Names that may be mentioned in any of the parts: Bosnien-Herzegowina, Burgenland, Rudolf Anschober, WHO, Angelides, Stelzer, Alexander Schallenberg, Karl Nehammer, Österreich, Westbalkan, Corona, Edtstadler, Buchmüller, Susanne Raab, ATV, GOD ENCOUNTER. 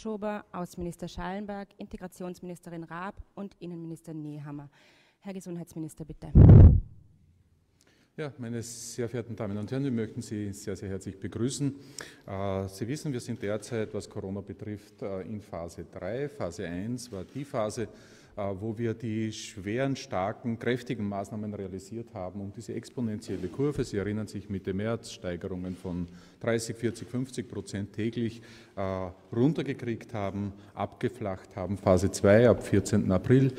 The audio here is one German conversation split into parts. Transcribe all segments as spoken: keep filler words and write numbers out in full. Anschober, Außenminister Schallenberg, Integrationsministerin Raab und Innenminister Nehammer. Herr Gesundheitsminister, bitte. Ja, meine sehr verehrten Damen und Herren, wir möchten Sie sehr, sehr herzlich begrüßen. Sie wissen, wir sind derzeit, was Corona betrifft, in Phase drei. Phase eins war die Phase, wo wir die schweren, starken, kräftigen Maßnahmen realisiert haben, um diese exponentielle Kurve, Sie erinnern sich Mitte März, Steigerungen von dreißig, vierzig, fünfzig Prozent täglich runtergekriegt haben, abgeflacht haben. Phase zwei ab vierzehnten April,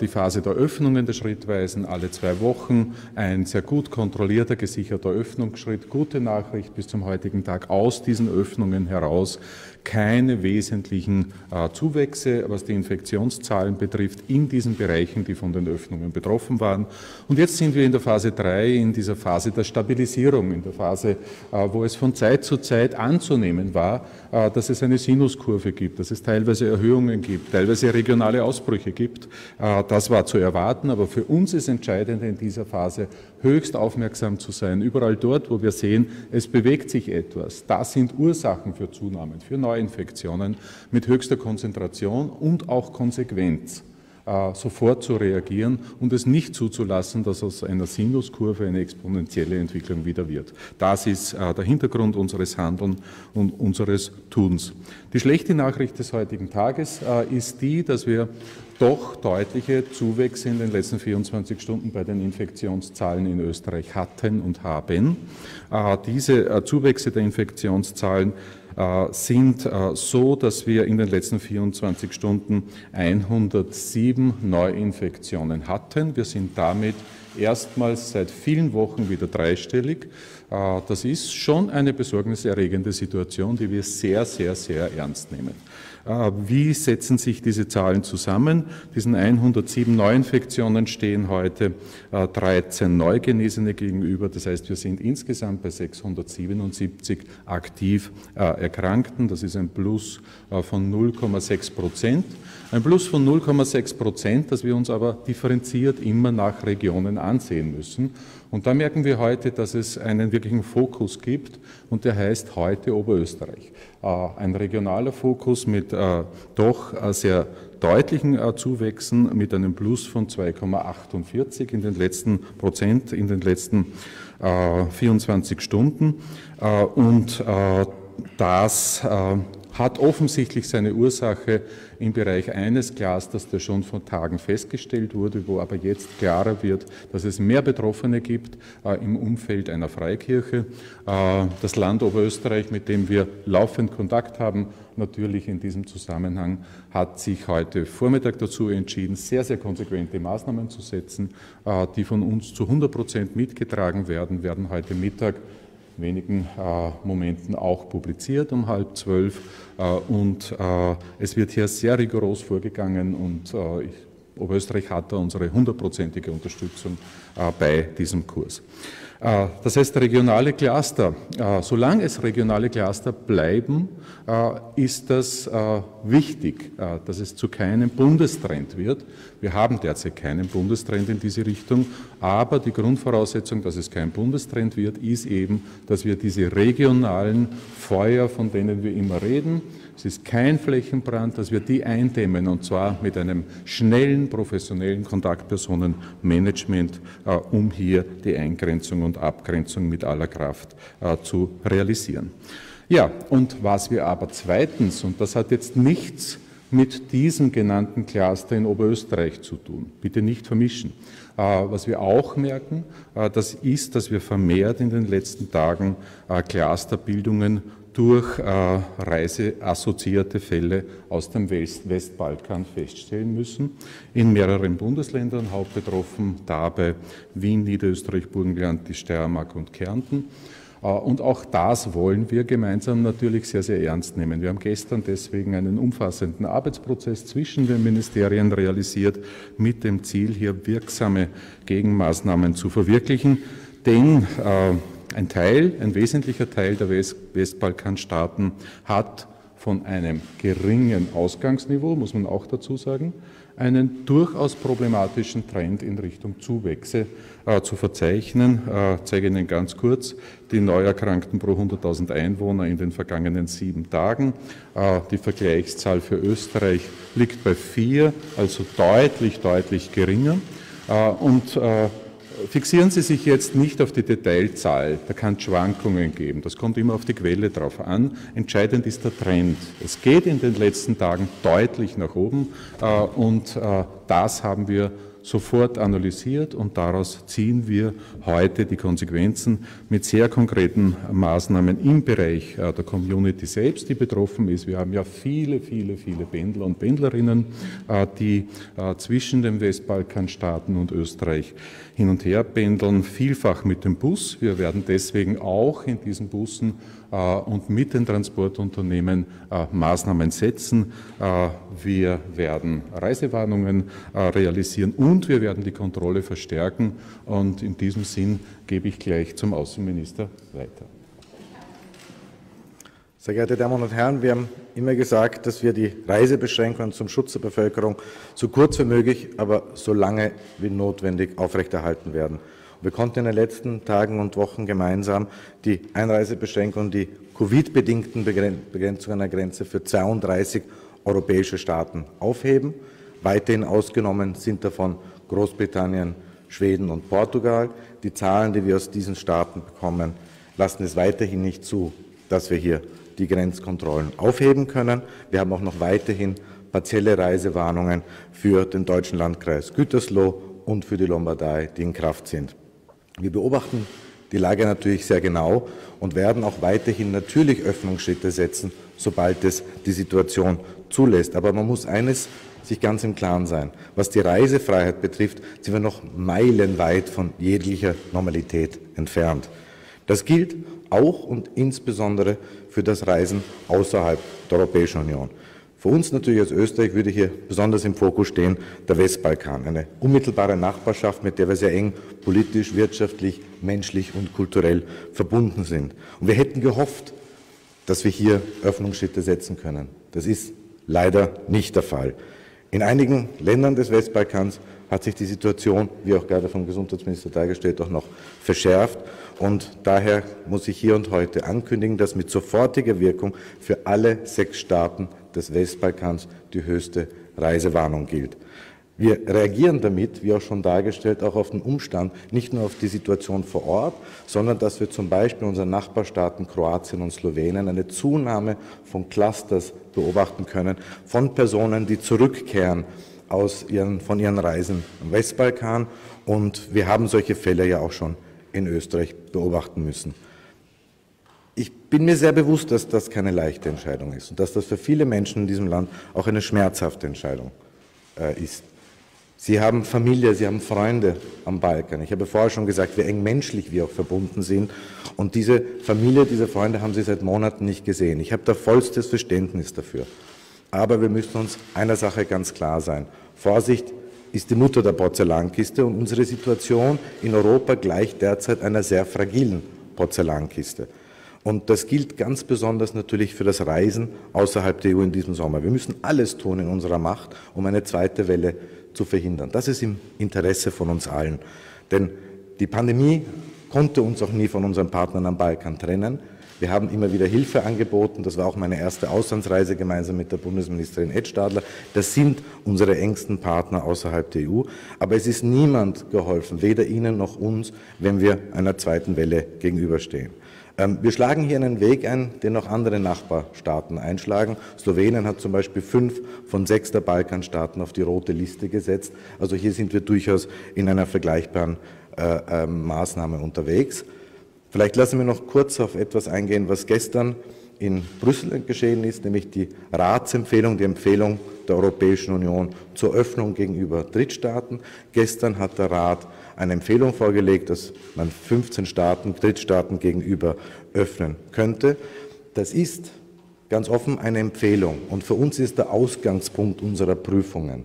die Phase der Öffnungen der Schrittweisen, alle zwei Wochen, ein sehr gut kontrollierter, gesicherter Öffnungsschritt, gute Nachricht bis zum heutigen Tag, aus diesen Öffnungen heraus keine wesentlichen äh, Zuwächse, was die Infektionszahlen betrifft, in diesen Bereichen, die von den Öffnungen betroffen waren. Und jetzt sind wir in der Phase drei, in dieser Phase der Stabilisierung, in der Phase, äh, wo es von Zeit zu Zeit anzunehmen war, äh, dass es eine Sinuskurve gibt, dass es teilweise Erhöhungen gibt, teilweise regionale Ausbrüche gibt. Äh, das war zu erwarten, aber für uns ist entscheidend, in dieser Phase höchst aufmerksam zu sein, überall dort, wo wir sehen, es bewegt sich etwas. Das sind Ursachen für Zunahmen, für Neuinfektionen, mit höchster Konzentration und auch Konsequenz äh, sofort zu reagieren und es nicht zuzulassen, dass aus einer Sinuskurve eine exponentielle Entwicklung wieder wird. Das ist äh, der Hintergrund unseres Handelns und unseres Tuns. Die schlechte Nachricht des heutigen Tages äh, ist die, dass wir doch deutliche Zuwächse in den letzten vierundzwanzig Stunden bei den Infektionszahlen in Österreich hatten und haben. Diese Zuwächse der Infektionszahlen sind so, dass wir in den letzten vierundzwanzig Stunden hundertsieben Neuinfektionen hatten. Wir sind damit erstmals seit vielen Wochen wieder dreistellig. Das ist schon eine besorgniserregende Situation, die wir sehr, sehr, sehr ernst nehmen. Wie setzen sich diese Zahlen zusammen? Diesen hundertsieben Neuinfektionen stehen heute dreizehn Neugenesene gegenüber. Das heißt, wir sind insgesamt bei sechshundertsiebenundsiebzig aktiv Erkrankten. Das ist ein Plus von null Komma sechs Prozent. Ein Plus von null Komma sechs Prozent, das wir uns aber differenziert immer nach Regionen ansehen müssen. Und da merken wir heute, dass es einen wirklichen Fokus gibt, und der heißt heute Oberösterreich. Ein regionaler Fokus mit doch sehr deutlichen Zuwächsen, mit einem Plus von zwei Komma achtundvierzig in den letzten Prozent, in den letzten vierundzwanzig Stunden. Und das hat offensichtlich seine Ursache im Bereich eines Clans, das da schon vor Tagen festgestellt wurde, wo aber jetzt klarer wird, dass es mehr Betroffene gibt äh, im Umfeld einer Freikirche. Äh, das Land Oberösterreich, mit dem wir laufend Kontakt haben, natürlich in diesem Zusammenhang, hat sich heute Vormittag dazu entschieden, sehr, sehr konsequente Maßnahmen zu setzen, äh, die von uns zu hundert Prozent mitgetragen werden, werden heute Mittag wenigen äh, Momenten auch publiziert um halb zwölf äh, und äh, es wird hier sehr rigoros vorgegangen und äh, ich, Oberösterreich hat da unsere hundertprozentige Unterstützung äh, bei diesem Kurs. Äh, das heißt, regionale Cluster, äh, solange es regionale Cluster bleiben, äh, ist das äh, wichtig, äh, dass es zu keinem Bundestrend wird. Wir haben derzeit keinen Bundestrend in diese Richtung, aber die Grundvoraussetzung, dass es kein Bundestrend wird, ist eben, dass wir diese regionalen Feuer, von denen wir immer reden, es ist kein Flächenbrand, dass wir die eindämmen, und zwar mit einem schnellen, professionellen Kontaktpersonenmanagement, äh, um hier die Eingrenzung und Abgrenzung mit aller Kraft äh, zu realisieren. Ja, und was wir aber zweitens, und das hat jetzt nichts mit diesem genannten Cluster in Oberösterreich zu tun, bitte nicht vermischen. Äh, was wir auch merken, äh, das ist, dass wir vermehrt in den letzten Tagen äh, Clusterbildungen durch äh, reiseassoziierte Fälle aus dem West Westbalkan feststellen müssen. In mehreren Bundesländern hauptbetroffen, dabei Wien, Niederösterreich, Burgenland, die Steiermark und Kärnten. Äh, und auch das wollen wir gemeinsam natürlich sehr, sehr ernst nehmen. Wir haben gestern deswegen einen umfassenden Arbeitsprozess zwischen den Ministerien realisiert, mit dem Ziel, hier wirksame Gegenmaßnahmen zu verwirklichen. Denn äh, Ein Teil, ein wesentlicher Teil der Westbalkanstaaten hat von einem geringen Ausgangsniveau, muss man auch dazu sagen, einen durchaus problematischen Trend in Richtung Zuwächse äh, zu verzeichnen. Ich äh, zeige Ihnen ganz kurz die Neuerkrankten pro hunderttausend Einwohner in den vergangenen sieben Tagen. Äh, die Vergleichszahl für Österreich liegt bei vier, also deutlich, deutlich geringer. Äh, und äh, Fixieren Sie sich jetzt nicht auf die Detailzahl, da kann es Schwankungen geben, das kommt immer auf die Quelle drauf an. Entscheidend ist der Trend. Es geht in den letzten Tagen deutlich nach oben äh, und äh, das haben wir sofort analysiert und daraus ziehen wir heute die Konsequenzen mit sehr konkreten Maßnahmen im Bereich äh, der Community selbst, die betroffen ist. Wir haben ja viele, viele, viele Pendler und Pendlerinnen, äh, die äh, zwischen den Westbalkanstaaten und Österreich hin und her pendeln, vielfach mit dem Bus. Wir werden deswegen auch in diesen Bussen äh, und mit den Transportunternehmen äh, Maßnahmen setzen. Äh, wir werden Reisewarnungen äh, realisieren und wir werden die Kontrolle verstärken. Und in diesem Sinn gebe ich gleich zum Außenminister weiter. Sehr geehrte Damen und Herren, wir haben immer gesagt, dass wir die Reisebeschränkungen zum Schutz der Bevölkerung so kurz wie möglich, aber so lange wie notwendig aufrechterhalten werden. Wir konnten in den letzten Tagen und Wochen gemeinsam die Einreisebeschränkungen, die Covid-bedingten Begrenzungen an der Grenze für zweiunddreißig europäische Staaten aufheben. Weiterhin ausgenommen sind davon Großbritannien, Schweden und Portugal. Die Zahlen, die wir aus diesen Staaten bekommen, lassen es weiterhin nicht zu, dass wir hier die Grenzkontrollen aufheben können. Wir haben auch noch weiterhin partielle Reisewarnungen für den deutschen Landkreis Gütersloh und für die Lombardei, die in Kraft sind. Wir beobachten die Lage natürlich sehr genau und werden auch weiterhin natürlich Öffnungsschritte setzen, sobald es die Situation zulässt. Aber man muss eines sich ganz im Klaren sein. Was die Reisefreiheit betrifft, sind wir noch meilenweit von jeglicher Normalität entfernt. Das gilt auch und insbesondere für das Reisen außerhalb der Europäischen Union. Für uns natürlich als Österreich würde hier besonders im Fokus stehen der Westbalkan, eine unmittelbare Nachbarschaft, mit der wir sehr eng politisch, wirtschaftlich, menschlich und kulturell verbunden sind. Und wir hätten gehofft, dass wir hier Öffnungsschritte setzen können. Das ist leider nicht der Fall. In einigen Ländern des Westbalkans hat sich die Situation, wie auch gerade vom Gesundheitsminister dargestellt, auch noch verschärft. Und daher muss ich hier und heute ankündigen, dass mit sofortiger Wirkung für alle sechs Staaten des Westbalkans die höchste Reisewarnung gilt. Wir reagieren damit, wie auch schon dargestellt, auch auf den Umstand, nicht nur auf die Situation vor Ort, sondern dass wir zum Beispiel unseren Nachbarstaaten Kroatien und Slowenien eine Zunahme von Clusters beobachten können, von Personen, die zurückkehren aus ihren, von ihren Reisen im Westbalkan. Und wir haben solche Fälle ja auch schon in Österreich beobachten müssen. Ich bin mir sehr bewusst, dass das keine leichte Entscheidung ist und dass das für viele Menschen in diesem Land auch eine schmerzhafte Entscheidung äh, ist. Sie haben Familie, Sie haben Freunde am Balkan. Ich habe vorher schon gesagt, wie eng menschlich wir auch verbunden sind. Und diese Familie, diese Freunde haben Sie seit Monaten nicht gesehen. Ich habe da vollstes Verständnis dafür. Aber wir müssen uns einer Sache ganz klar sein. Vorsicht ist die Mutter der Porzellankiste und unsere Situation in Europa gleicht derzeit einer sehr fragilen Porzellankiste. Und das gilt ganz besonders natürlich für das Reisen außerhalb der E U in diesem Sommer. Wir müssen alles tun in unserer Macht, um eine zweite Welle zu verhindern. Das ist im Interesse von uns allen. Denn die Pandemie konnte uns auch nie von unseren Partnern am Balkan trennen. Wir haben immer wieder Hilfe angeboten. Das war auch meine erste Auslandsreise gemeinsam mit der Bundesministerin Edtstadler. Das sind unsere engsten Partner außerhalb der E U. Aber es ist niemand geholfen, weder Ihnen noch uns, wenn wir einer zweiten Welle gegenüberstehen. Wir schlagen hier einen Weg ein, den auch andere Nachbarstaaten einschlagen. Slowenien hat zum Beispiel fünf von sechs der Balkanstaaten auf die rote Liste gesetzt. Also hier sind wir durchaus in einer vergleichbaren äh, äh, Maßnahme unterwegs. Vielleicht lassen wir noch kurz auf etwas eingehen, was gestern in Brüssel geschehen ist, nämlich die Ratsempfehlung, die Empfehlung der Europäischen Union zur Öffnung gegenüber Drittstaaten. Gestern hat der Rat eine Empfehlung vorgelegt, dass man fünfzehn Staaten, Drittstaaten gegenüber öffnen könnte. Das ist ganz offen eine Empfehlung und für uns ist der Ausgangspunkt unserer Prüfungen.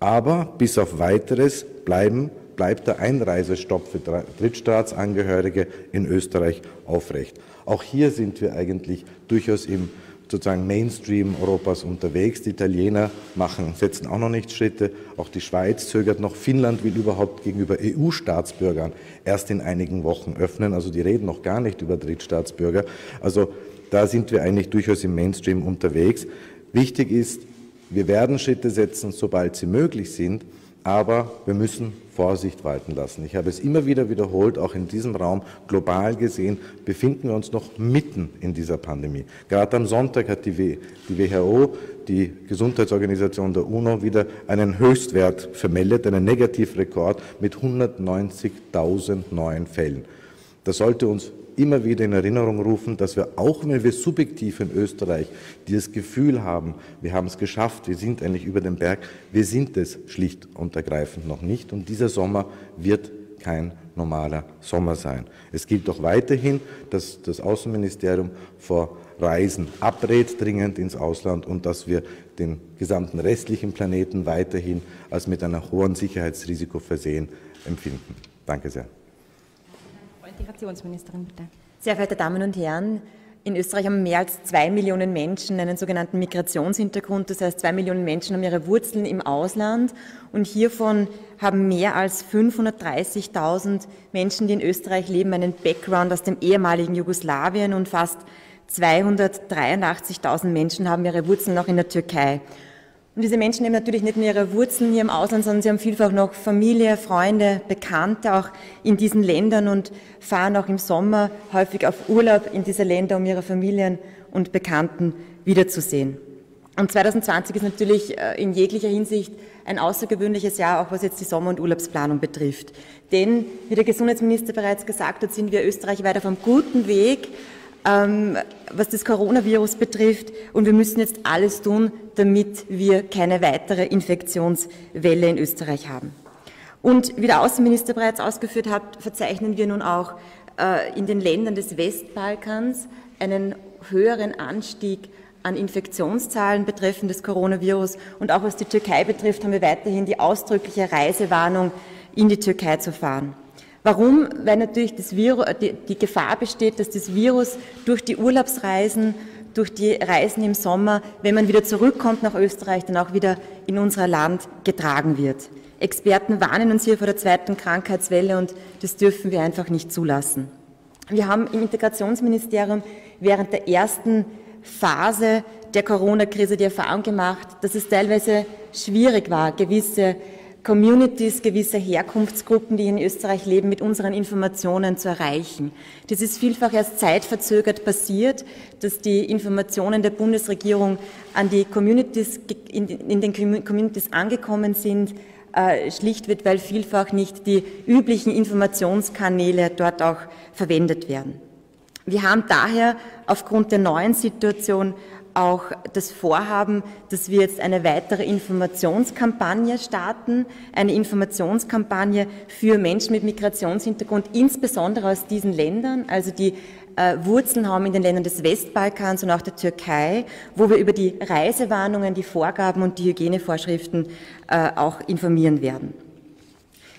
Aber bis auf Weiteres bleiben bleibt der Einreisestopp für Drittstaatsangehörige in Österreich aufrecht. Auch hier sind wir eigentlich durchaus im sozusagen Mainstream Europas unterwegs. Die Italiener machen, setzen auch noch nicht Schritte. Auch die Schweiz zögert noch. Finnland will überhaupt gegenüber E U-Staatsbürgern erst in einigen Wochen öffnen. Also die reden noch gar nicht über Drittstaatsbürger. Also da sind wir eigentlich durchaus im Mainstream unterwegs. Wichtig ist, wir werden Schritte setzen, sobald sie möglich sind. Aber wir müssen Vorsicht walten lassen. Ich habe es immer wieder wiederholt, auch in diesem Raum, global gesehen, befinden wir uns noch mitten in dieser Pandemie. Gerade am Sonntag hat die W H O, die Gesundheitsorganisation der UNO, wieder einen Höchstwert vermeldet, einen Negativrekord mit hundertneunzigtausend neuen Fällen. Das sollte uns immer wieder in Erinnerung rufen, dass wir, auch wenn wir subjektiv in Österreich dieses Gefühl haben, wir haben es geschafft, wir sind eigentlich über den Berg, wir sind es schlicht und ergreifend noch nicht. Und dieser Sommer wird kein normaler Sommer sein. Es gilt auch weiterhin, dass das Außenministerium vor Reisen abrät, dringend ins Ausland, und dass wir den gesamten restlichen Planeten weiterhin als mit einem hohen Sicherheitsrisiko versehen empfinden. Danke sehr. Integrationsministerin, bitte. Sehr verehrte Damen und Herren, in Österreich haben mehr als zwei Millionen Menschen einen sogenannten Migrationshintergrund. Das heißt, zwei Millionen Menschen haben ihre Wurzeln im Ausland, und hiervon haben mehr als fünfhundertdreißigtausend Menschen, die in Österreich leben, einen Background aus dem ehemaligen Jugoslawien, und fast zweihundertdreiundachtzigtausend Menschen haben ihre Wurzeln noch in der Türkei. Und diese Menschen haben natürlich nicht nur ihre Wurzeln hier im Ausland, sondern sie haben vielfach noch Familie, Freunde, Bekannte auch in diesen Ländern und fahren auch im Sommer häufig auf Urlaub in diese Länder, um ihre Familien und Bekannten wiederzusehen. Und zweitausendzwanzig ist natürlich in jeglicher Hinsicht ein außergewöhnliches Jahr, auch was jetzt die Sommer- und Urlaubsplanung betrifft. Denn, wie der Gesundheitsminister bereits gesagt hat, sind wir österreichweit auf einem guten Weg, was das Coronavirus betrifft, und wir müssen jetzt alles tun, damit wir keine weitere Infektionswelle in Österreich haben. Und wie der Außenminister bereits ausgeführt hat, verzeichnen wir nun auch in den Ländern des Westbalkans einen höheren Anstieg an Infektionszahlen betreffend des Coronavirus, und auch was die Türkei betrifft, haben wir weiterhin die ausdrückliche Reisewarnung, in die Türkei zu fahren. Warum? Weil natürlich das Virus, die, die Gefahr besteht, dass das Virus durch die Urlaubsreisen, durch die Reisen im Sommer, wenn man wieder zurückkommt nach Österreich, dann auch wieder in unser Land getragen wird. Experten warnen uns hier vor der zweiten Krankheitswelle, und das dürfen wir einfach nicht zulassen. Wir haben im Integrationsministerium während der ersten Phase der Corona-Krise die Erfahrung gemacht, dass es teilweise schwierig war, gewisse Communities, gewisse Herkunftsgruppen, die in Österreich leben, mit unseren Informationen zu erreichen. Das ist vielfach erst zeitverzögert passiert, dass die Informationen der Bundesregierung an die Communities, in den Communities angekommen sind, schlicht wird, weil vielfach nicht die üblichen Informationskanäle dort auch verwendet werden. Wir haben daher aufgrund der neuen Situation auch das Vorhaben, dass wir jetzt eine weitere Informationskampagne starten, eine Informationskampagne für Menschen mit Migrationshintergrund, insbesondere aus diesen Ländern, also die äh, Wurzeln haben in den Ländern des Westbalkans und auch der Türkei, wo wir über die Reisewarnungen, die Vorgaben und die Hygienevorschriften äh, auch informieren werden.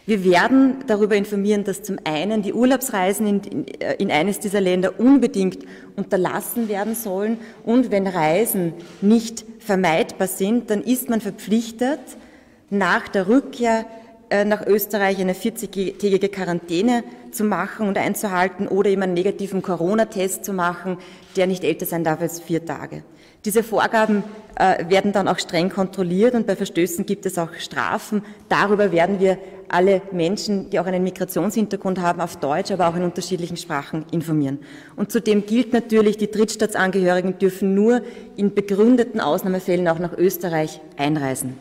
Wir werden darüber informieren, dass zum einen die Urlaubsreisen in, in, in eines dieser Länder unbedingt unterlassen werden sollen, und wenn Reisen nicht vermeidbar sind, dann ist man verpflichtet, nach der Rückkehr äh, nach Österreich eine vierzigtägige Quarantäne zu machen und einzuhalten oder eben einen negativen Corona-Test zu machen, der nicht älter sein darf als vier Tage. Diese Vorgaben äh, werden dann auch streng kontrolliert, und bei Verstößen gibt es auch Strafen. Darüber werden wir alle Menschen, die auch einen Migrationshintergrund haben, auf Deutsch, aber auch in unterschiedlichen Sprachen informieren. Und zudem gilt natürlich, die Drittstaatsangehörigen dürfen nur in begründeten Ausnahmefällen auch nach Österreich einreisen.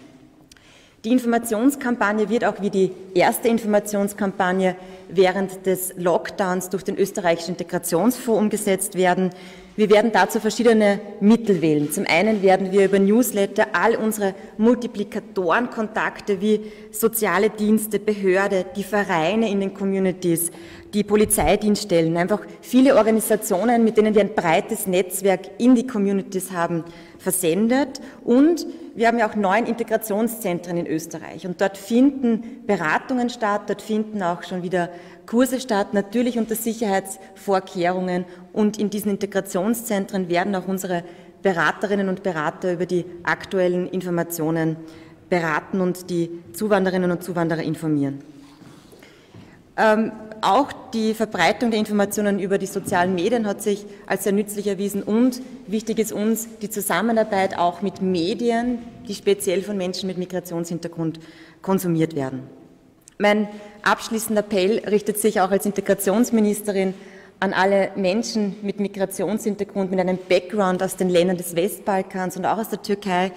Die Informationskampagne wird auch wie die erste Informationskampagne während des Lockdowns durch den österreichischen Integrationsfonds umgesetzt werden. Wir werden dazu verschiedene Mittel wählen. Zum einen werden wir über Newsletter all unsere Multiplikatorenkontakte wie soziale Dienste, Behörde, die Vereine in den Communities, die Polizeidienststellen, einfach viele Organisationen, mit denen wir ein breites Netzwerk in die Communities haben, versendet. Und wir haben ja auch neun Integrationszentren in Österreich, und dort finden Beratungen statt, dort finden auch schon wieder Kurse statt, natürlich unter Sicherheitsvorkehrungen, und in diesen Integrationszentren werden auch unsere Beraterinnen und Berater über die aktuellen Informationen beraten und die Zuwanderinnen und Zuwanderer informieren. Ähm, auch die Verbreitung der Informationen über die sozialen Medien hat sich als sehr nützlich erwiesen, und wichtig ist uns die Zusammenarbeit auch mit Medien, die speziell von Menschen mit Migrationshintergrund konsumiert werden. Mein abschließender Appell richtet sich auch als Integrationsministerin an alle Menschen mit Migrationshintergrund, mit einem Background aus den Ländern des Westbalkans und auch aus der Türkei.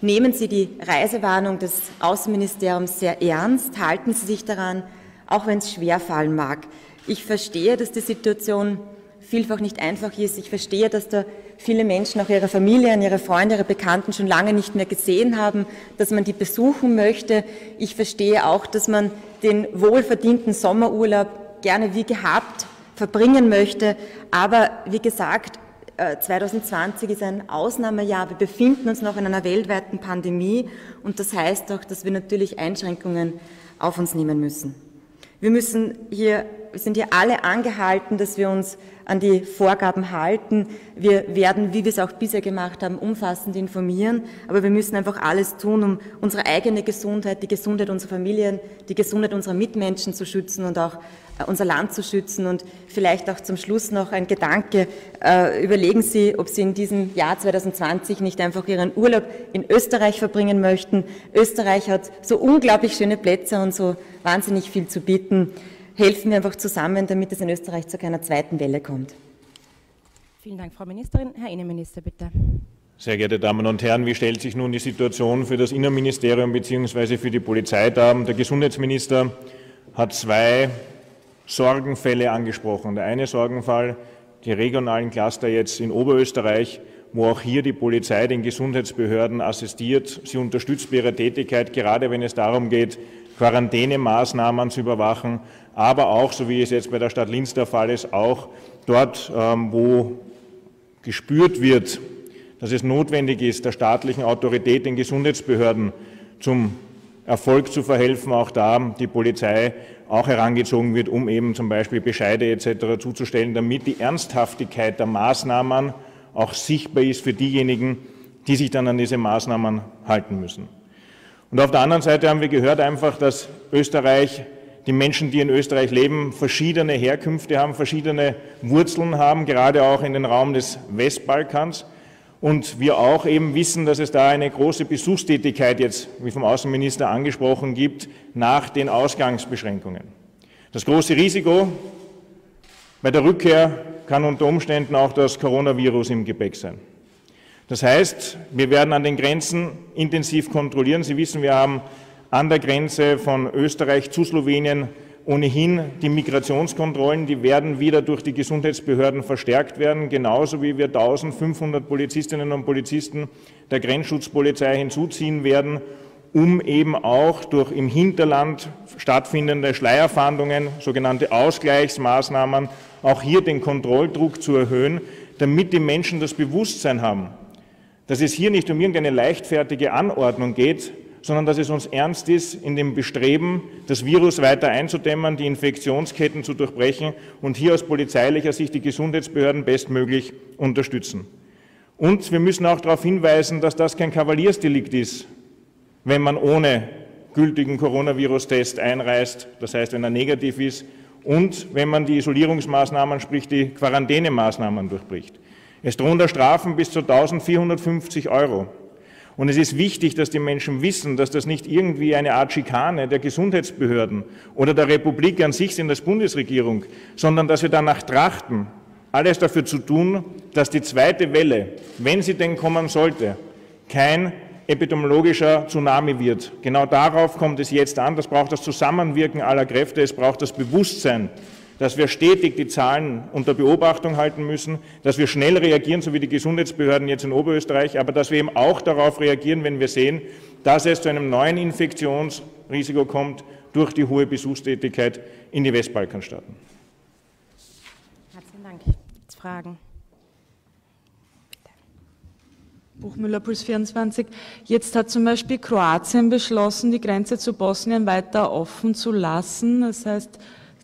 Nehmen Sie die Reisewarnung des Außenministeriums sehr ernst, halten Sie sich daran, auch wenn es schwer fallen mag. Ich verstehe, dass die Situation vielfach nicht einfach ist. Ich verstehe, dass da viele Menschen auch ihre Familien, ihre Freunde, ihre Bekannten schon lange nicht mehr gesehen haben, dass man die besuchen möchte. Ich verstehe auch, dass man den wohlverdienten Sommerurlaub gerne wie gehabt verbringen möchte. Aber wie gesagt, zwanzig zwanzig ist ein Ausnahmejahr. Wir befinden uns noch in einer weltweiten Pandemie, und das heißt auch, dass wir natürlich Einschränkungen auf uns nehmen müssen. Wir müssen hier, wir sind hier alle angehalten, dass wir uns an die Vorgaben halten. Wir werden, wie wir es auch bisher gemacht haben, umfassend informieren, aber wir müssen einfach alles tun, um unsere eigene Gesundheit, die Gesundheit unserer Familien, die Gesundheit unserer Mitmenschen zu schützen und auch unser Land zu schützen. Und vielleicht auch zum Schluss noch ein Gedanke, überlegen Sie, ob Sie in diesem Jahr zwanzig zwanzig nicht einfach Ihren Urlaub in Österreich verbringen möchten. Österreich hat so unglaublich schöne Plätze und so wahnsinnig viel zu bieten. Helfen wir einfach zusammen, damit es in Österreich zu keiner zweiten Welle kommt. Vielen Dank, Frau Ministerin. Herr Innenminister, bitte. Sehr geehrte Damen und Herren, wie stellt sich nun die Situation für das Innenministerium bzw. für die Polizei dar? Der Gesundheitsminister hat zwei Sorgenfälle angesprochen. Der eine Sorgenfall, die regionalen Cluster jetzt in Oberösterreich, wo auch hier die Polizei den Gesundheitsbehörden assistiert. Sie unterstützt bei ihrer Tätigkeit, gerade wenn es darum geht, Quarantänemaßnahmen zu überwachen, aber auch, so wie es jetzt bei der Stadt Linz der Fall ist, auch dort, wo gespürt wird, dass es notwendig ist, der staatlichen Autorität, den Gesundheitsbehörden zum Erfolg zu verhelfen, auch da die Polizei auch herangezogen wird, um eben zum Beispiel Bescheide et cetera zuzustellen, damit die Ernsthaftigkeit der Maßnahmen auch sichtbar ist für diejenigen, die sich dann an diese Maßnahmen halten müssen. Und auf der anderen Seite haben wir gehört einfach, dass Österreich, die Menschen, die in Österreich leben, verschiedene Herkünfte haben, verschiedene Wurzeln haben, gerade auch in den Raum des Westbalkans. Und wir auch eben wissen, dass es da eine große Besuchstätigkeit jetzt, wie vom Außenminister angesprochen, gibt, nach den Ausgangsbeschränkungen. Das große Risiko bei der Rückkehr kann unter Umständen auch das Coronavirus im Gepäck sein. Das heißt, wir werden an den Grenzen intensiv kontrollieren. Sie wissen, wir haben an der Grenze von Österreich zu Slowenien ohnehin die Migrationskontrollen, die werden wieder durch die Gesundheitsbehörden verstärkt werden, genauso wie wir eintausendfünfhundert Polizistinnen und Polizisten der Grenzschutzpolizei hinzuziehen werden, um eben auch durch im Hinterland stattfindende Schleierfahndungen, sogenannte Ausgleichsmaßnahmen, auch hier den Kontrolldruck zu erhöhen, damit die Menschen das Bewusstsein haben, dass es hier nicht um irgendeine leichtfertige Anordnung geht, sondern dass es uns ernst ist, in dem Bestreben, das Virus weiter einzudämmen, die Infektionsketten zu durchbrechen und hier aus polizeilicher Sicht die Gesundheitsbehörden bestmöglich unterstützen. Und wir müssen auch darauf hinweisen, dass das kein Kavaliersdelikt ist, wenn man ohne gültigen Coronavirus-Test einreist, das heißt, wenn er negativ ist, und wenn man die Isolierungsmaßnahmen, sprich die Quarantänemaßnahmen, durchbricht. Es drohen da Strafen bis zu eintausendvierhundertfünfzig Euro. Und es ist wichtig, dass die Menschen wissen, dass das nicht irgendwie eine Art Schikane der Gesundheitsbehörden oder der Republik an sich sind, der Bundesregierung, sondern dass wir danach trachten, alles dafür zu tun, dass die zweite Welle, wenn sie denn kommen sollte, kein epidemiologischer Tsunami wird. Genau darauf kommt es jetzt an. Das braucht das Zusammenwirken aller Kräfte, es braucht das Bewusstsein, dass wir stetig die Zahlen unter Beobachtung halten müssen, dass wir schnell reagieren, so wie die Gesundheitsbehörden jetzt in Oberösterreich, aber dass wir eben auch darauf reagieren, wenn wir sehen, dass es zu einem neuen Infektionsrisiko kommt durch die hohe Besuchstätigkeit in die Westbalkanstaaten. Herzlichen Dank. Gibt's Fragen? Buchmüller, Puls vierundzwanzig. Jetzt hat zum Beispiel Kroatien beschlossen, die Grenze zu Bosnien weiter offen zu lassen. Das heißt,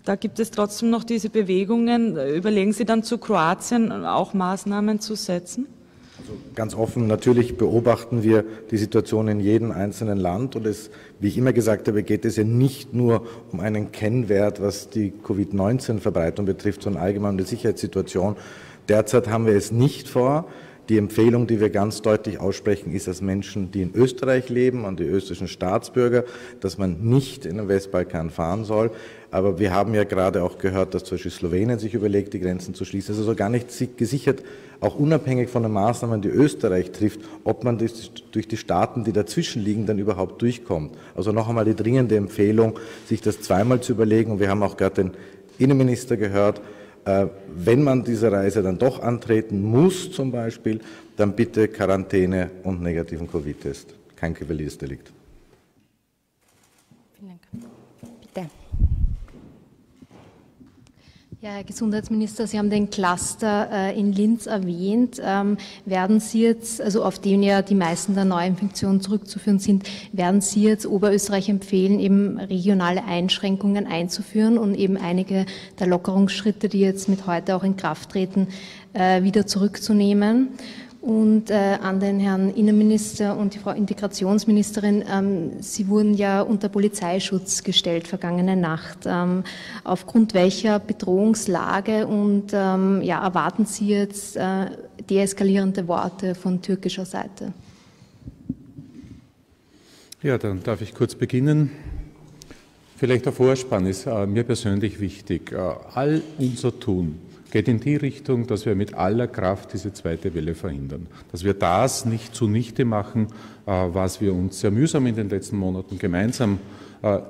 da gibt es trotzdem noch diese Bewegungen. Überlegen Sie dann, zu Kroatien auch Maßnahmen zu setzen? Also ganz offen, natürlich beobachten wir die Situation in jedem einzelnen Land und es, wie ich immer gesagt habe, geht es ja nicht nur um einen Kennwert, was die Covid neunzehn-Verbreitung betrifft, sondern allgemein um die Sicherheitssituation. Derzeit haben wir es nicht vor. Die Empfehlung, die wir ganz deutlich aussprechen, ist, dass Menschen, die in Österreich leben, an die österreichischen Staatsbürger, dass man nicht in den Westbalkan fahren soll. Aber wir haben ja gerade auch gehört, dass zum Beispiel Slowenien sich überlegt, die Grenzen zu schließen. Es ist also gar nicht gesichert, auch unabhängig von den Maßnahmen, die Österreich trifft, ob man durch die Staaten, die dazwischen liegen, dann überhaupt durchkommt. Also noch einmal die dringende Empfehlung, sich das zweimal zu überlegen. Und wir haben auch gerade den Innenminister gehört, wenn man diese Reise dann doch antreten muss zum Beispiel, dann bitte Quarantäne und negativen Covid-Test. Kein Kavaliersdelikt. Vielen Dank. Bitte. Ja, Herr Gesundheitsminister, Sie haben den Cluster in Linz erwähnt. Werden Sie jetzt, also auf den ja die meisten der Neuinfektionen zurückzuführen sind, werden Sie jetzt Oberösterreich empfehlen, eben regionale Einschränkungen einzuführen und eben einige der Lockerungsschritte, die jetzt mit heute auch in Kraft treten, wieder zurückzunehmen? Und äh, an den Herrn Innenminister und die Frau Integrationsministerin, ähm, Sie wurden ja unter Polizeischutz gestellt vergangene Nacht. Ähm, aufgrund welcher Bedrohungslage und ähm, ja, erwarten Sie jetzt äh, deeskalierende Worte von türkischer Seite? Ja, dann darf ich kurz beginnen. Vielleicht der Vorspann ist äh, mir persönlich wichtig. Äh, all unser Tun geht in die Richtung, dass wir mit aller Kraft diese zweite Welle verhindern. Dass wir das nicht zunichte machen, was wir uns sehr mühsam in den letzten Monaten gemeinsam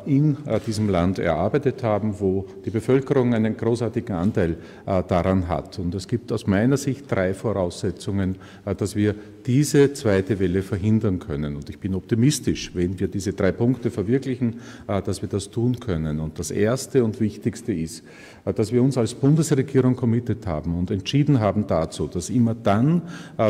in diesem Land erarbeitet haben, wo die Bevölkerung einen großartigen Anteil daran hat. Und es gibt aus meiner Sicht drei Voraussetzungen, dass wir diese zweite Welle verhindern können. Und ich bin optimistisch, wenn wir diese drei Punkte verwirklichen, dass wir das tun können. Und das Erste und Wichtigste ist, dass wir uns als Bundesregierung committed haben und entschieden haben dazu, dass immer dann,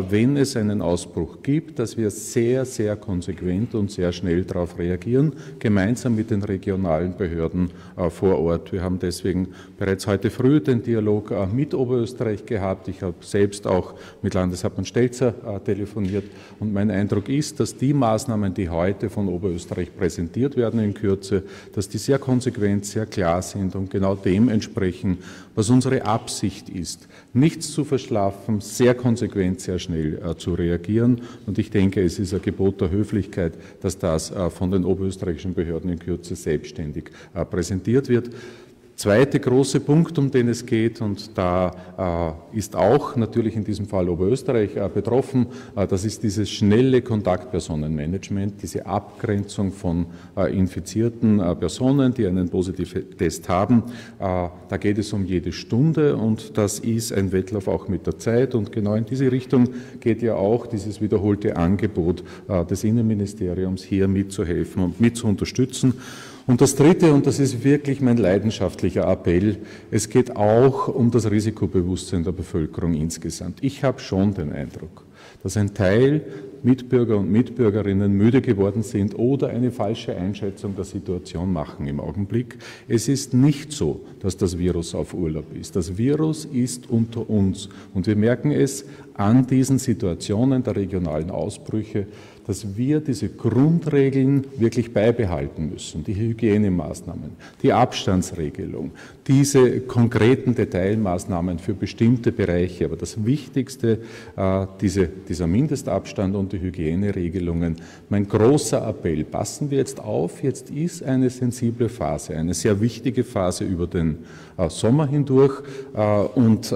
wenn es einen Ausbruch gibt, dass wir sehr, sehr konsequent und sehr schnell darauf reagieren, gemeinsam mit den regionalen Behörden vor Ort. Wir haben deswegen bereits heute früh den Dialog mit Oberösterreich gehabt. Ich habe selbst auch mit Landeshauptmann Stelzer telefoniert und mein Eindruck ist, dass die Maßnahmen, die heute von Oberösterreich präsentiert werden in Kürze, dass die sehr konsequent, sehr klar sind und genau dem entsprechen, was unsere Absicht ist, nichts zu verschlafen, sehr konsequent, sehr schnell äh, zu reagieren. Und ich denke, es ist ein Gebot der Höflichkeit, dass das äh, von den oberösterreichischen Behörden in Kürze selbstständig äh, präsentiert wird. Zweiter große Punkt, um den es geht, und da äh, ist auch natürlich in diesem Fall Oberösterreich äh, betroffen, äh, das ist dieses schnelle Kontaktpersonenmanagement, diese Abgrenzung von äh, infizierten äh, Personen, die einen positiven Test haben. Äh, da geht es um jede Stunde und das ist ein Wettlauf auch mit der Zeit. Und genau in diese Richtung geht ja auch dieses wiederholte Angebot äh, des Innenministeriums, hier mitzuhelfen und mit zu unterstützen. Und das Dritte, und das ist wirklich mein leidenschaftlicher Appell, es geht auch um das Risikobewusstsein der Bevölkerung insgesamt. Ich habe schon den Eindruck, dass ein Teil Mitbürger und Mitbürgerinnen müde geworden sind oder eine falsche Einschätzung der Situation machen im Augenblick. Es ist nicht so, dass das Virus auf Urlaub ist. Das Virus ist unter uns und wir merken es an diesen Situationen der regionalen Ausbrüche, dass wir diese Grundregeln wirklich beibehalten müssen, die Hygienemaßnahmen, die Abstandsregelung, diese konkreten Detailmaßnahmen für bestimmte Bereiche. Aber das Wichtigste, diese, dieser Mindestabstand und die Hygieneregelungen. Mein großer Appell, passen wir jetzt auf, jetzt ist eine sensible Phase, eine sehr wichtige Phase über den Sommer hindurch und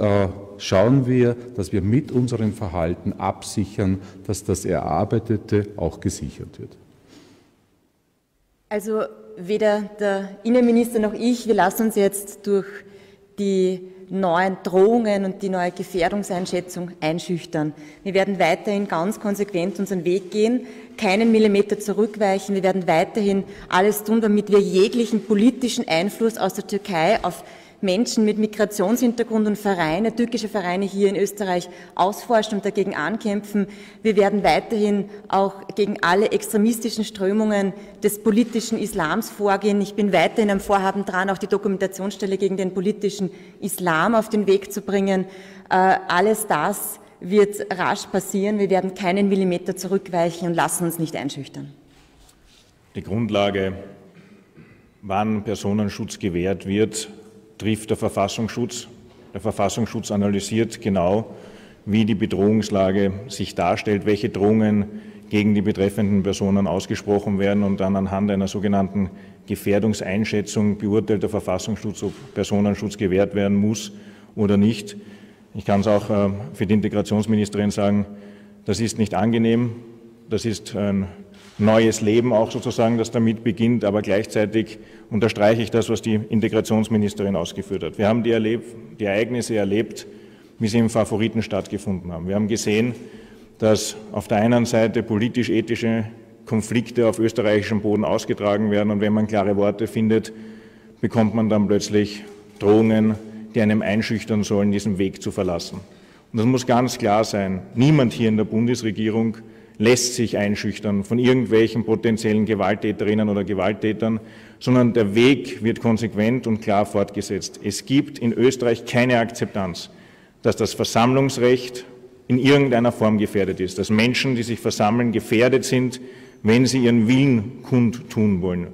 schauen wir, dass wir mit unserem Verhalten absichern, dass das Erarbeitete auch gesichert wird. Also weder der Innenminister noch ich, wir lassen uns jetzt durch die neuen Drohungen und die neue Gefährdungseinschätzung einschüchtern. Wir werden weiterhin ganz konsequent unseren Weg gehen, keinen Millimeter zurückweichen. Wir werden weiterhin alles tun, damit wir jeglichen politischen Einfluss aus der Türkei auf Menschen mit Migrationshintergrund und Vereine, türkische Vereine hier in Österreich ausforschen und dagegen ankämpfen. Wir werden weiterhin auch gegen alle extremistischen Strömungen des politischen Islams vorgehen. Ich bin weiterhin am Vorhaben dran, auch die Dokumentationsstelle gegen den politischen Islam auf den Weg zu bringen. Alles das wird rasch passieren. Wir werden keinen Millimeter zurückweichen und lassen uns nicht einschüchtern. Die Grundlage, wann Personenschutz gewährt wird, trifft der Verfassungsschutz. Der Verfassungsschutz analysiert genau, wie die Bedrohungslage sich darstellt, welche Drohungen gegen die betreffenden Personen ausgesprochen werden, und dann anhand einer sogenannten Gefährdungseinschätzung beurteilt der Verfassungsschutz, ob Personenschutz gewährt werden muss oder nicht. Ich kann es auch für die Integrationsministerin sagen, das ist nicht angenehm, das ist ein neues Leben auch sozusagen, das damit beginnt, aber gleichzeitig unterstreiche ich das, was die Integrationsministerin ausgeführt hat. Wir haben die, erlebt, die Ereignisse erlebt, wie sie im Favoriten stattgefunden haben. Wir haben gesehen, dass auf der einen Seite politisch-ethische Konflikte auf österreichischem Boden ausgetragen werden, und wenn man klare Worte findet, bekommt man dann plötzlich Drohungen, die einem einschüchtern sollen, diesen Weg zu verlassen. Und das muss ganz klar sein, niemand hier in der Bundesregierung lässt sich einschüchtern von irgendwelchen potenziellen Gewalttäterinnen oder Gewalttätern, sondern der Weg wird konsequent und klar fortgesetzt. Es gibt in Österreich keine Akzeptanz, dass das Versammlungsrecht in irgendeiner Form gefährdet ist, dass Menschen, die sich versammeln, gefährdet sind, wenn sie ihren Willen kundtun wollen.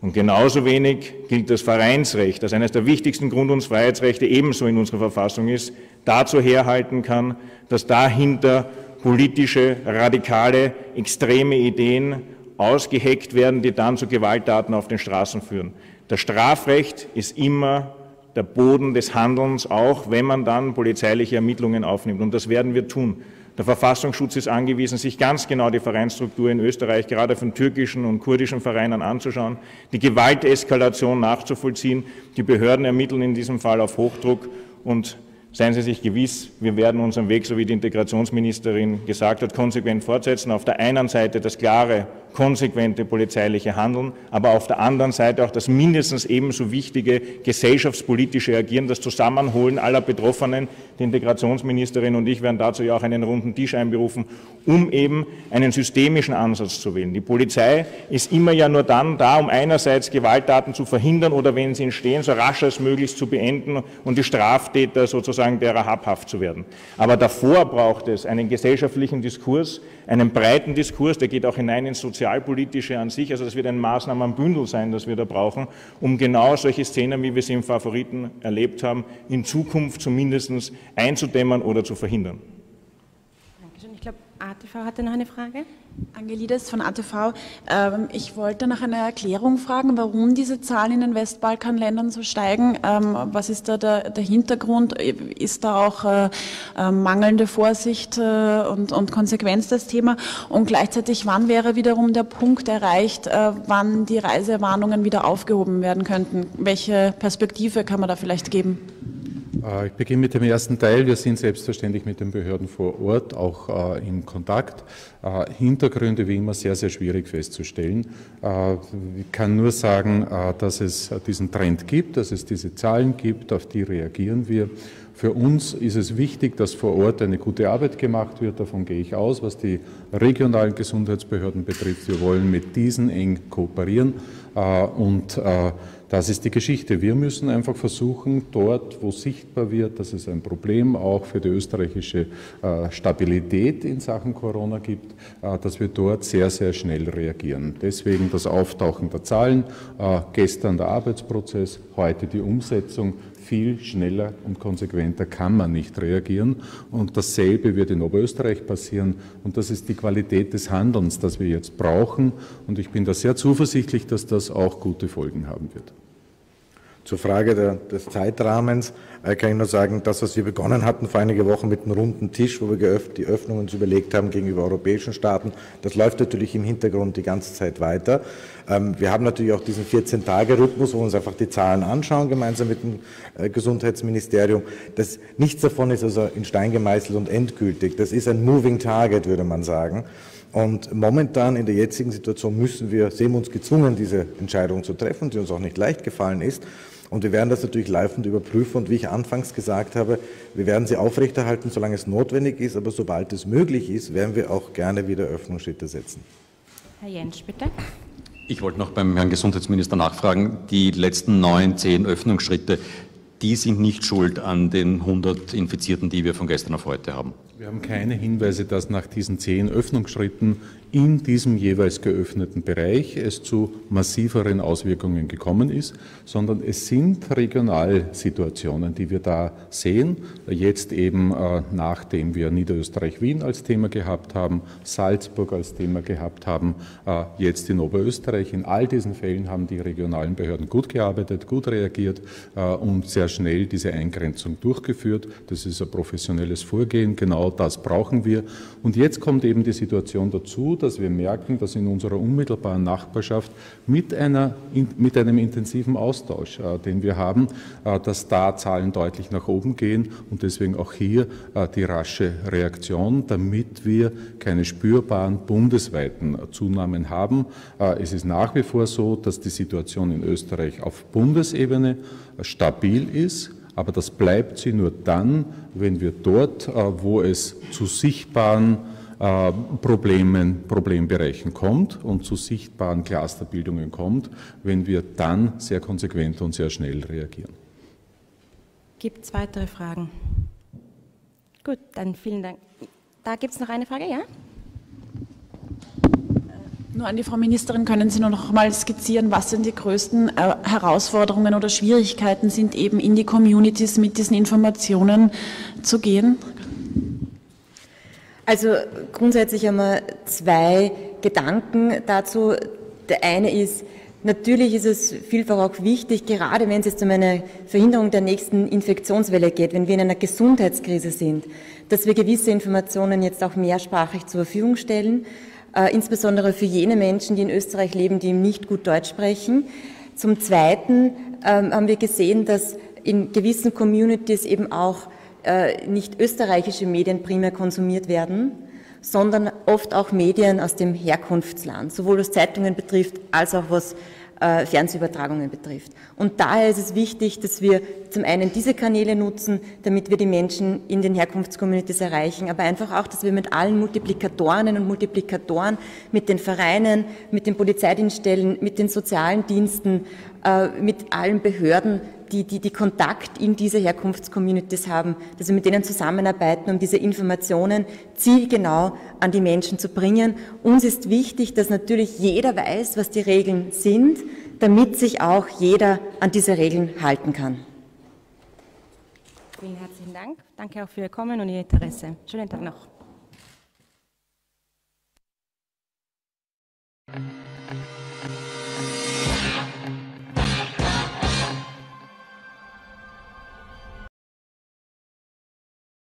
Und genauso wenig gilt das Vereinsrecht, das eines der wichtigsten Grund- und Freiheitsrechte ebenso in unserer Verfassung ist, dazu herhalten kann, dass dahinter politische, radikale, extreme Ideen ausgeheckt werden, die dann zu Gewalttaten auf den Straßen führen. Das Strafrecht ist immer der Boden des Handelns, auch wenn man dann polizeiliche Ermittlungen aufnimmt. Und das werden wir tun. Der Verfassungsschutz ist angewiesen, sich ganz genau die Vereinsstruktur in Österreich, gerade von türkischen und kurdischen Vereinen, anzuschauen, die Gewalteskalation nachzuvollziehen. Die Behörden ermitteln in diesem Fall auf Hochdruck, und seien Sie sich gewiss, wir werden unseren Weg, so wie die Integrationsministerin gesagt hat, konsequent fortsetzen. Auf der einen Seite das klare, konsequente polizeiliche Handeln, aber auf der anderen Seite auch das mindestens ebenso wichtige gesellschaftspolitische Agieren, das Zusammenholen aller Betroffenen. Die Integrationsministerin und ich werden dazu ja auch einen runden Tisch einberufen, um eben einen systemischen Ansatz zu wählen. Die Polizei ist immer ja nur dann da, um einerseits Gewalttaten zu verhindern oder, wenn sie entstehen, so rasch als möglich zu beenden und die Straftäter sozusagen derer habhaft zu werden. Aber davor braucht es einen gesellschaftlichen Diskurs, einen breiten Diskurs, der geht auch hinein ins Sozialpolitische an sich. Also das wird ein Maßnahmenbündel sein, das wir da brauchen, um genau solche Szenen, wie wir sie im Favoriten erlebt haben, in Zukunft zumindest einzudämmen oder zu verhindern. Dankeschön. Ich glaube, A T V hatte noch eine Frage. Angelides von A T V. Ähm, ich wollte nach einer Erklärung fragen, warum diese Zahlen in den Westbalkanländern so steigen. Ähm, was ist da der, der Hintergrund? Ist da auch äh, äh, mangelnde Vorsicht äh, und, und Konsequenz das Thema? Und gleichzeitig, wann wäre wiederum der Punkt erreicht, äh, wann die Reisewarnungen wieder aufgehoben werden könnten? Welche Perspektive kann man da vielleicht geben? Ich beginne mit dem ersten Teil. Wir sind selbstverständlich mit den Behörden vor Ort auch äh, in Kontakt. Äh, Hintergründe wie immer sehr, sehr schwierig festzustellen. Äh, ich kann nur sagen, äh, dass es diesen Trend gibt, dass es diese Zahlen gibt, auf die reagieren wir. Für uns ist es wichtig, dass vor Ort eine gute Arbeit gemacht wird. Davon gehe ich aus, was die regionalen Gesundheitsbehörden betrifft. Wir wollen mit diesen eng kooperieren äh, und äh, das ist die Geschichte. Wir müssen einfach versuchen, dort, wo sichtbar wird, dass es ein Problem auch für die österreichische Stabilität in Sachen Corona gibt, dass wir dort sehr, sehr schnell reagieren. Deswegen das Auftauchen der Zahlen, gestern der Arbeitsprozess, heute die Umsetzung. Viel schneller und konsequenter kann man nicht reagieren, und dasselbe wird in Oberösterreich passieren, und das ist die Qualität des Handelns, das wir jetzt brauchen, und ich bin da sehr zuversichtlich, dass das auch gute Folgen haben wird. Zur Frage der, des Zeitrahmens äh, kann ich nur sagen, das, was wir begonnen hatten vor einigen Wochen mit einem runden Tisch, wo wir geöff, die Öffnung uns überlegt haben gegenüber europäischen Staaten, das läuft natürlich im Hintergrund die ganze Zeit weiter. Ähm, wir haben natürlich auch diesen vierzehn-Tage-Rhythmus, wo wir uns einfach die Zahlen anschauen, gemeinsam mit dem äh, Gesundheitsministerium. Das, nichts davon ist also in Stein gemeißelt und endgültig. Das ist ein Moving Target, würde man sagen. Und momentan in der jetzigen Situation müssen wir, sehen wir uns gezwungen, diese Entscheidung zu treffen, die uns auch nicht leicht gefallen ist. Und wir werden das natürlich laufend überprüfen, und wie ich anfangs gesagt habe, wir werden sie aufrechterhalten, solange es notwendig ist, aber sobald es möglich ist, werden wir auch gerne wieder Öffnungsschritte setzen. Herr Jentsch, bitte. Ich wollte noch beim Herrn Gesundheitsminister nachfragen, die letzten neun, zehn Öffnungsschritte, die sind nicht schuld an den hundert Infizierten, die wir von gestern auf heute haben. Wir haben keine Hinweise, dass nach diesen zehn Öffnungsschritten in diesem jeweils geöffneten Bereich es zu massiveren Auswirkungen gekommen ist, sondern es sind Regionalsituationen, die wir da sehen. Jetzt eben, äh, nachdem wir Niederösterreich-Wien als Thema gehabt haben, Salzburg als Thema gehabt haben, äh, jetzt in Oberösterreich. In all diesen Fällen haben die regionalen Behörden gut gearbeitet, gut reagiert äh, und sehr schnell diese Eingrenzung durchgeführt. Das ist ein professionelles Vorgehen, genau das brauchen wir. Und jetzt kommt eben die Situation dazu, dass wir merken, dass in unserer unmittelbaren Nachbarschaft mit, einer, mit einem intensiven Austausch, äh, den wir haben, äh, dass da Zahlen deutlich nach oben gehen und deswegen auch hier äh, die rasche Reaktion, damit wir keine spürbaren bundesweiten Zunahmen haben. Äh, es ist nach wie vor so, dass die Situation in Österreich auf Bundesebene äh, stabil ist. Aber das bleibt sie nur dann, wenn wir dort, wo es zu sichtbaren Problemen, Problembereichen kommt und zu sichtbaren Clusterbildungen kommt, wenn wir dann sehr konsequent und sehr schnell reagieren. Gibt es weitere Fragen? Gut, dann vielen Dank. Da gibt es noch eine Frage, ja? Nur an die Frau Ministerin, können Sie nur noch mal skizzieren, was denn die größten äh, Herausforderungen oder Schwierigkeiten sind, eben in die Communities mit diesen Informationen zu gehen? Also grundsätzlich einmal zwei Gedanken dazu. Der eine ist, natürlich ist es vielfach auch wichtig, gerade wenn es jetzt um eine Verhinderung der nächsten Infektionswelle geht, wenn wir in einer Gesundheitskrise sind, dass wir gewisse Informationen jetzt auch mehrsprachig zur Verfügung stellen, insbesondere für jene Menschen, die in Österreich leben, die nicht gut Deutsch sprechen. Zum Zweiten ähm, haben wir gesehen, dass in gewissen Communities eben auch äh, nicht österreichische Medien primär konsumiert werden, sondern oft auch Medien aus dem Herkunftsland, sowohl was Zeitungen betrifft, als auch was äh, Fernsehübertragungen betrifft. Und daher ist es wichtig, dass wir zum einen diese Kanäle nutzen, damit wir die Menschen in den Herkunftscommunities erreichen, aber einfach auch, dass wir mit allen Multiplikatorinnen und Multiplikatoren, mit den Vereinen, mit den Polizeidienststellen, mit den sozialen Diensten, äh, mit allen Behörden, die, die, die Kontakt in diese Herkunftscommunities haben, dass wir mit denen zusammenarbeiten, um diese Informationen zielgenau an die Menschen zu bringen. Uns ist wichtig, dass natürlich jeder weiß, was die Regeln sind, damit sich auch jeder an diese Regeln halten kann. Vielen herzlichen Dank. Danke auch für Ihr Kommen und Ihr Interesse. Schönen Tag noch.